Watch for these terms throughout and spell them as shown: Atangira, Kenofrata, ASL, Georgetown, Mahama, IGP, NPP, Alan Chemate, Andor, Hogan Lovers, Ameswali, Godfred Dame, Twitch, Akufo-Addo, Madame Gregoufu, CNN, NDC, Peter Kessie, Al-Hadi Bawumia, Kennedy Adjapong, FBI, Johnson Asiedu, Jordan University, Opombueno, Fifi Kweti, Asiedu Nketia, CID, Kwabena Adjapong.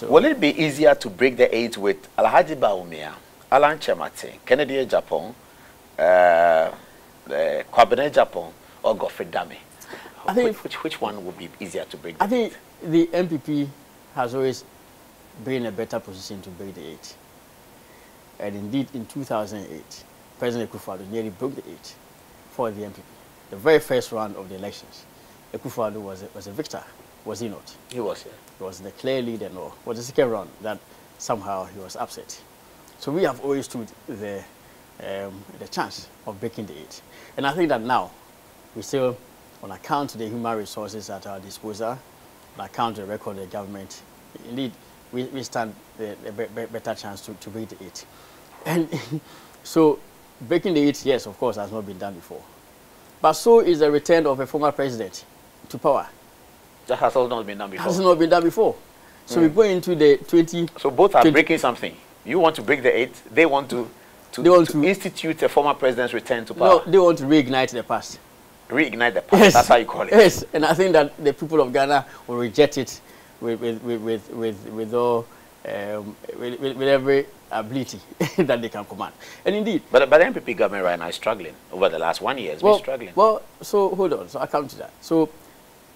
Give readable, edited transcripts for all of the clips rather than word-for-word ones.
So, will it be easier to break the eight with Al-Hadi Bawumia, Alan Chemate, Kennedy Adjapong, Kwabena Adjapong, or Godfred Dame? I think which one would be easier to break? I think the NPP has always been in a better position to break the eight. And indeed, in 2008, President Akufo-Addo nearly broke the eight for the NPP. The very first round of the elections, Akufo-Addo was a victor, was he not? He was, yeah. He was the clear leader and all. But the second round, that somehow he was upset. So we have always stood the chance of breaking the eight. And I think that now, we still, on account of the human resources at our disposal, on account of the record of the government, indeed, we stand a better chance to break the eight. And so breaking the eight, yes, of course, has not been done before. But so is the return of a former president to power. That has also not been done before. Has not been done before. So we go into the 20... So both are breaking something. You want to break the eight. They want to institute a former president's return to power. No, they want to reignite the past. Reignite the past. Yes. That's how you call it. Yes, and I think that the people of Ghana will reject it with every ability that they can command. And indeed... But the NPP government right now is struggling. Over the last 1 year, it's been struggling. Well, so hold on. So I come to that. So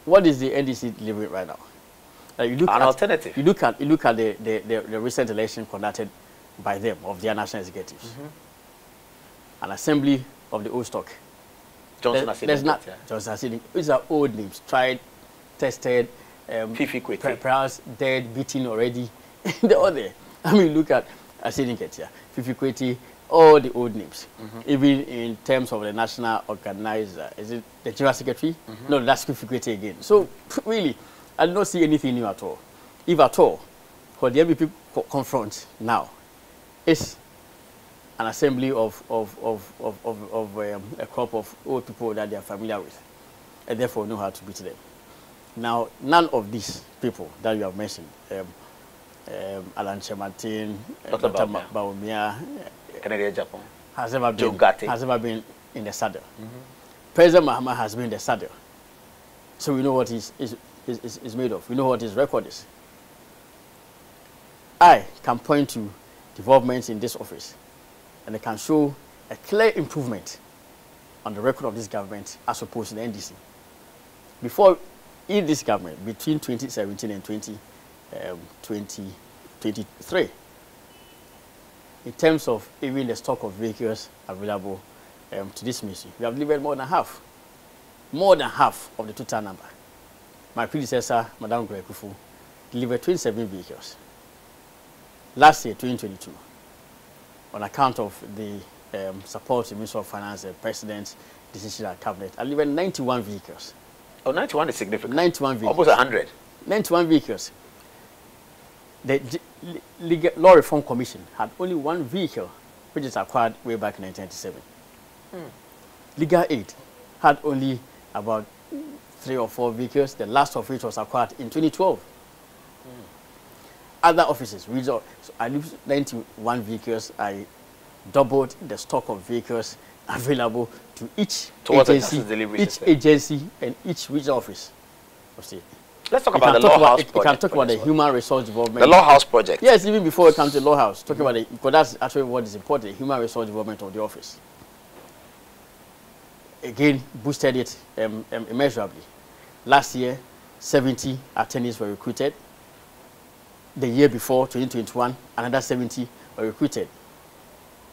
what is the NDC delivering right now? You look at an alternative. You look at the recent election conducted by them of their national executives. An assembly of the old stock. Johnson Asiedu. Yeah. Johnson Asiedu. These are old names. Tried, tested, perhaps dead, beaten already. They're all there. I mean, look at Asiedu Nketia, Fifi Kweti, all the old names. Even in terms of the national organizer, is it the general secretary? No, that's Fifi Kweti again. So really, I do not see anything new at all. If at all, what the NPP confront now is an assembly of a crop of old people that they are familiar with, and therefore know how to beat them. Now, none of these people that you have mentioned, Alan Chemate, Dr. Bawumia, Kennedy Adjapong, has ever been in the saddle. President Mahama has been in the saddle. So we know what is made of. We know what his record is. I can point to developments in this office, and I can show a clear improvement on the record of this government as opposed to the NDC. Before, in this government, between 2017 and 2023, in terms of even the stock of vehicles available to this ministry, we have delivered more than half of the total number. My predecessor, Madame Gregoufu, delivered 27 vehicles. Last year, 2022, on account of the support of the Minister of Finance, the President's decision at Cabinet, I delivered 91 vehicles. Oh, 91 is significant. 91 vehicles. Almost 100. 91 vehicles. The Law Reform Commission had only one vehicle, which is acquired way back in 1997. Legal Aid had only about 3 or 4 vehicles, the last of which was acquired in 2012. Other offices, so I used 91 vehicles. I doubled the stock of vehicles available to each agency and each regional office. Let's talk about the Law House project. We can talk about the human resource development. The Law House project. Yes, even before it comes to the Law House, talking about it, because that's actually what is important, the human resource development of the office. Again, boosted it immeasurably. Last year, 70 attorneys were recruited. The year before, 2021, another 70 were recruited.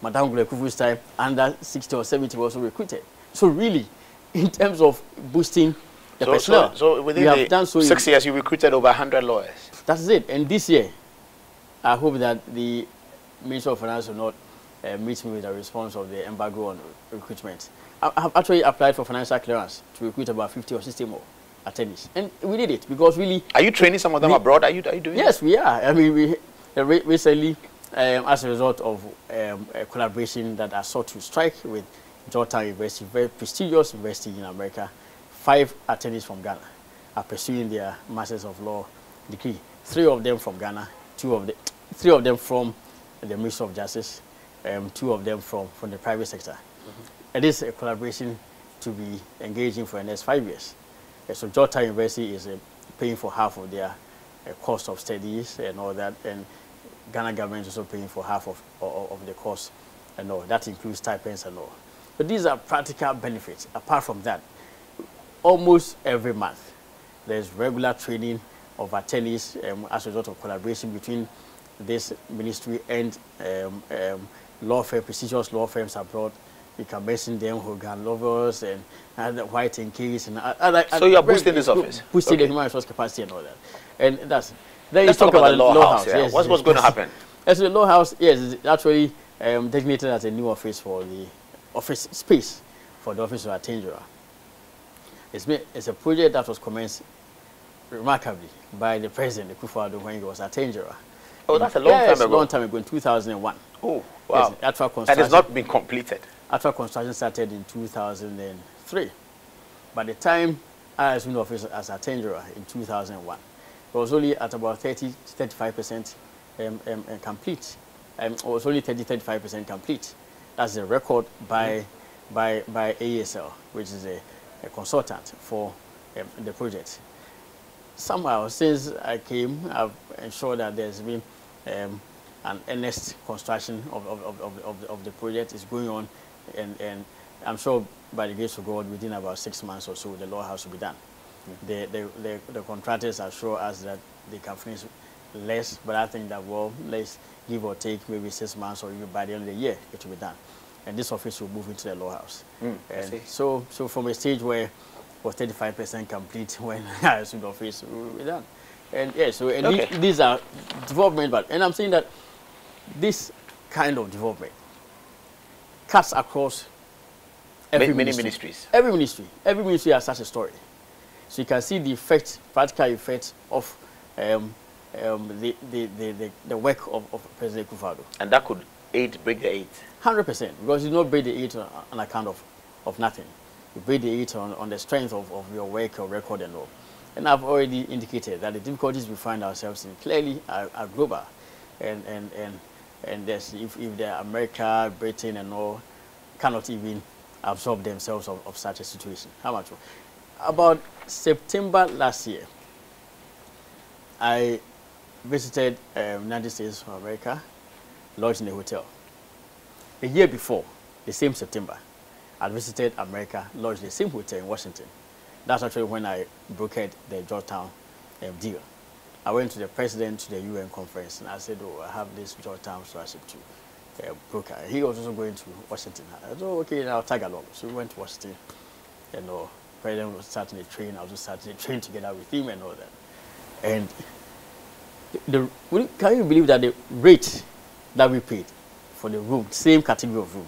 Madame Gregoufu's time, another 60 or 70 were also recruited. So really, in terms of boosting the personnel, so within the 6 years, you recruited over 100 lawyers. That's it. And this year, I hope that the Minister of Finance will not meet me with a response of the embargo on recruitment. I have actually applied for financial clearance to recruit about 50 or 60 more attorneys, and we did it because really. Are you training some of them abroad? Are you doing? Yes, we are. I mean, we recently, as a result of a collaboration that I sought to strike with Jordan University, very prestigious university in America, 5 attorneys from Ghana are pursuing their Masters of Law degree. 3 of them from Ghana, 3 of them from the Ministry of Justice, 2 of them from the private sector. It is a collaboration to be engaging for the next 5 years. So Georgetown University is paying for half of their cost of studies and all that, and Ghana government is also paying for half of the cost and all. That includes stipends and all. But these are practical benefits. Apart from that, almost every month, there's regular training of attorneys as a result of collaboration between this ministry and law firm, prestigious law firms abroad. You can mention them, Hogan Lovers and White and Case and other. So you are boosting this office, boosting the human resource capacity and all that. And that's. Then let's talk about the law house. Yeah. Yes, what's going to happen? As the law house, yes, is actually designated as a new office for the office space for the office of Atangira. It's a project that was commenced remarkably by the president, Akufo-Addo, when he was Atangira. Oh, that's a long time ago. A long time ago, in 2001. Oh, wow. Yes, and it's not been completed. Actual construction started in 2003. By the time I assumed office as Atangira in 2001, it was only at about 30-35% complete. It was only 30-35% complete. That's the record by ASL, which is a consultant for the project. Somehow, since I came, I've ensured that there's been an earnest construction of the project is going on. And I'm sure by the grace of God, within about 6 months or so, the law house will be done. The contractors assure us that they can finish less, but I think that, well, let's give or take maybe 6 months or even by the end of the year, it will be done. And this office will move into the law house. And so from a stage where it was 35% complete when I assumed office, we will be done. And yeah, so and these are development, and I'm saying that this kind of development cuts across every many ministries. Every ministry has such a story. So you can see the effect, practical effect of the work of President Akufo-Addo. And that could aid, break the aid? 100%, because you don't break the aid on account of nothing. You break the aid on the strength of your work, your record and all. And I've already indicated that the difficulties we find ourselves in clearly are global. And there's, if the America, Britain, and all cannot even absorb themselves of such a situation. How much? About September last year, I visited the United States of America, lodged in a hotel. The year before, the same September, I visited America, lodged in the same hotel in Washington. That's actually when I brokered the Georgetown deal. I went to the president to the UN conference and I said, oh, I have this Georgetown scholarship to broker. He was also going to Washington. I said, oh, okay, I'll tag along. So we went to Washington and the president was starting a train. I was just starting a train together with him and all that. And can you believe that the rate that we paid for the room, same category of room,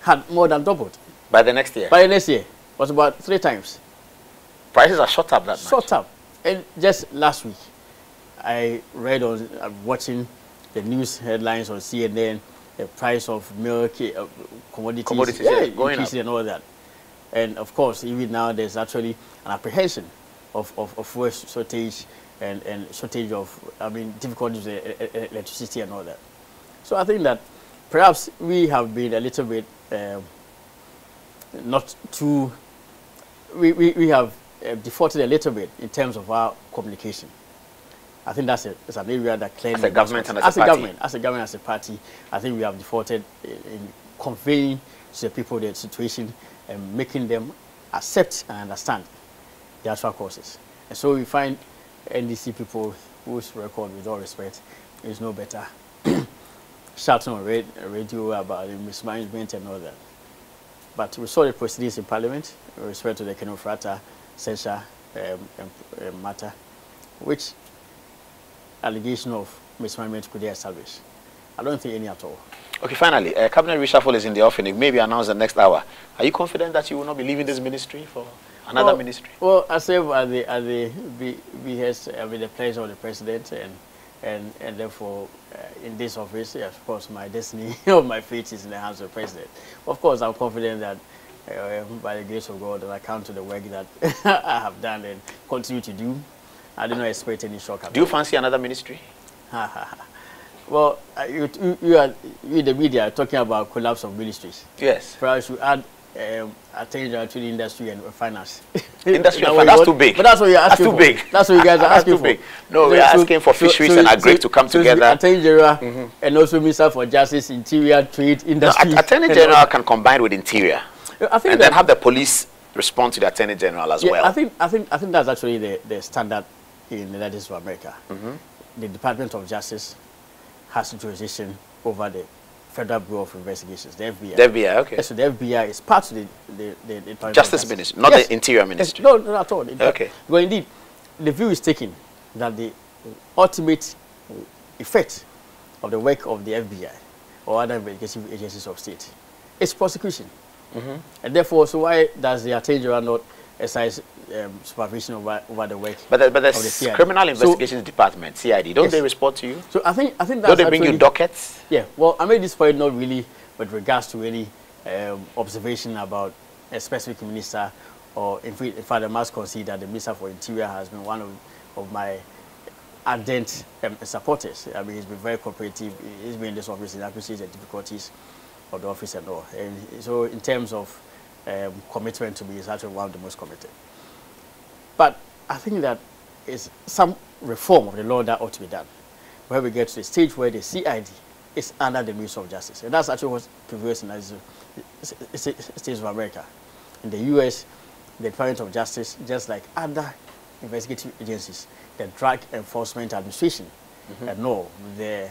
had more than doubled? By the next year? By the next year. It was about 3 times. Prices are shot up that much. Shot up. And just last week, I read on watching the news headlines on CNN, the price of milk, commodities going up and all that. And of course, even now, there's actually an apprehension of food shortage and shortage of, I mean, difficulties with electricity and all that. So I think that perhaps we have been a little bit not too, we have defaulted a little bit in terms of our communication. I think that's it's an area that clearly, as a government and as a party, as a party, I think we have defaulted in conveying to the people the situation and making them accept and understand the actual causes. And so we find NDC people whose record, with all respect, is no better, shouting on radio about the mismanagement and all that. But we saw the proceedings in Parliament with respect to the Kenofrata censure matter, which allegation of mismanagement could they establish? I don't think any at all. Okay, finally, cabinet reshuffle is in the offing. It may be announced the next hour. Are you confident that you will not be leaving this ministry for another ministry? Well, I serve the pleasure of the president, and therefore, in this office, of course, my destiny or my fate is in the hands of the president. Of course, I'm confident that, by the grace of God, and I count to the work that I have done and continue to do. I do not expect any shock. Do you fancy another ministry? Well, you in the media are talking about collapse of ministries. Yes. Perhaps you add attention to the industry and finance. Industry and finance, that's too big. But that's what you're asking for. That's too big. That's what you guys are asking for. That's too big. No, we're asking for fisheries and agri to come together. Attorney General and also Minister for Justice, Interior, Trade, Industry. No, Attorney General can combine with Interior. I think and then have the police respond to the Attorney General as well. I think that's actually the standard in the United States of America. The Department of Justice has jurisdiction over the Federal Bureau of Investigations, the FBI. The FBI, okay. So the FBI is part of the Justice Ministry, not the Interior Ministry. No, not at all. Okay. Well, indeed, the view is taken that the ultimate effect of the work of the FBI or other investigative agencies of state is prosecution. And therefore, so why does the Attorney General not exercise supervision over the work? But the Criminal Investigations Department, CID, don't they respond to you? So I think that's don't they bring you dockets? Yeah. Well, I made this point not really with regards to any observation about a specific minister, or in fact, I must concede that the Minister for Interior has been one of my ardent supporters. I mean, he's been very cooperative. He's been in this office and appreciates the difficulties of the office and all. And so in terms of commitment to me, is actually one of the most committed. But I think that is some reform of the law that ought to be done, where we get to the stage where the CID is under the Ministry of Justice. And that's actually what prevails in the States of America. In the US, the Department of Justice, just like other investigative agencies, the Drug Enforcement Administration, and all, the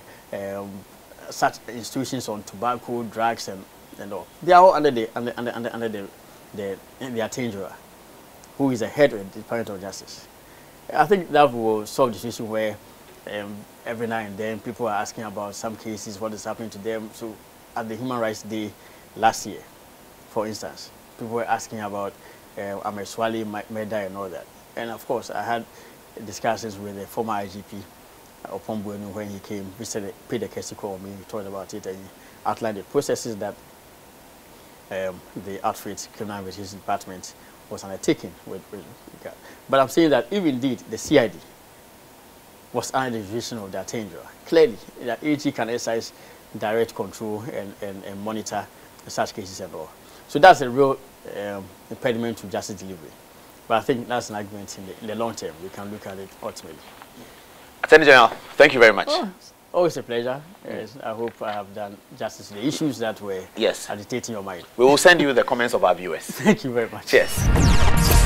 such institutions on tobacco, drugs, and all. They are all under the Attorney General, who is the head of the Department of Justice. I think that will solve the situation where every now and then people are asking about some cases, what is happening to them. So at the Human Rights Day last year, for instance, people were asking about Ameswali murder and all that. And of course, I had discussions with the former IGP, Opombueno, when he came, Mr. Peter Kessie called me, we talked about it, and he outlined the processes that the outfit Criminal Investigation Department was undertaking. But I'm saying that if indeed the CID was under the vision of the Attorney General, clearly the AG can exercise direct control and monitor such cases and all. So that's a real impediment to justice delivery. But I think that's an argument in the long term. We can look at it ultimately. Attorney General, thank you very much. Oh, always a pleasure. Yes, I hope I have done justice to the issues that were agitating your mind. We will send you the comments of our viewers. Thank you very much. Yes.